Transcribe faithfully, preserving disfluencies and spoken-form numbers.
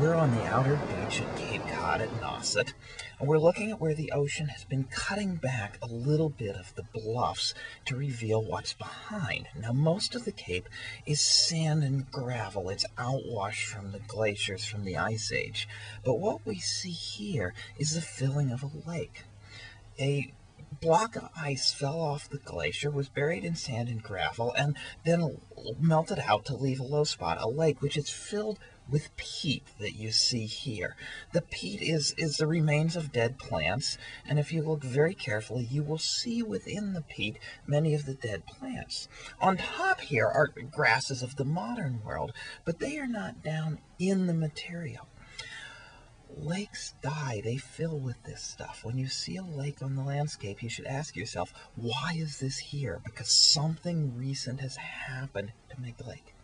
We're on the outer beach at Cape Cod at Nauset, and we're looking at where the ocean has been cutting back a little bit of the bluffs to reveal what's behind. Now, most of the cape is sand and gravel. It's outwash from the glaciers from the Ice Age. But what we see here is the filling of a lake. A block of ice fell off the glacier, was buried in sand and gravel, and then melted out to leave a low spot, a lake, which is filled with peat that you see here. The peat is, is the remains of dead plants, and if you look very carefully, you will see within the peat many of the dead plants. On top here are grasses of the modern world, but they are not down in the material. Lakes die. They fill with this stuff. When you see a lake on the landscape, you should ask yourself, why is this here? Because something recent has happened to make the lake.